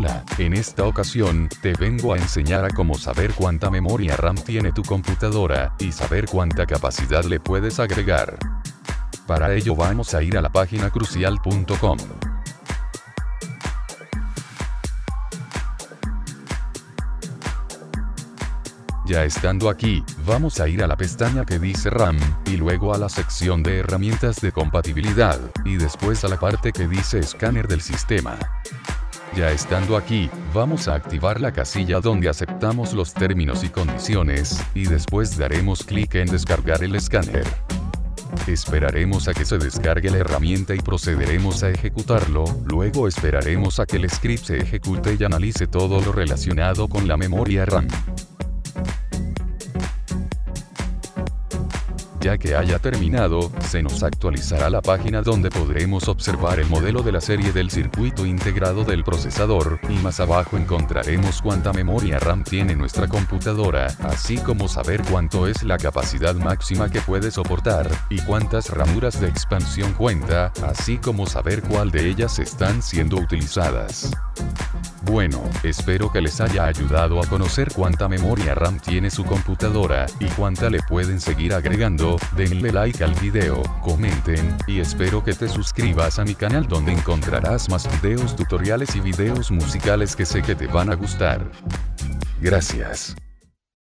Hola, en esta ocasión, te vengo a enseñar a cómo saber cuánta memoria RAM tiene tu computadora, y saber cuánta capacidad le puedes agregar. Para ello vamos a ir a la página crucial.com. Ya estando aquí, vamos a ir a la pestaña que dice RAM, y luego a la sección de herramientas de compatibilidad, y después a la parte que dice escáner del sistema. Ya estando aquí, vamos a activar la casilla donde aceptamos los términos y condiciones, y después daremos clic en descargar el escáner. Esperaremos a que se descargue la herramienta y procederemos a ejecutarlo, luego esperaremos a que el script se ejecute y analice todo lo relacionado con la memoria RAM. Ya que haya terminado, se nos actualizará la página donde podremos observar el modelo de la serie del circuito integrado del procesador, y más abajo encontraremos cuánta memoria RAM tiene nuestra computadora, así como saber cuánto es la capacidad máxima que puede soportar, y cuántas ranuras de expansión cuenta, así como saber cuál de ellas están siendo utilizadas. Bueno, espero que les haya ayudado a conocer cuánta memoria RAM tiene su computadora, y cuánta le pueden seguir agregando. Denle like al video, comenten, y espero que te suscribas a mi canal donde encontrarás más videos tutoriales y videos musicales que sé que te van a gustar. Gracias.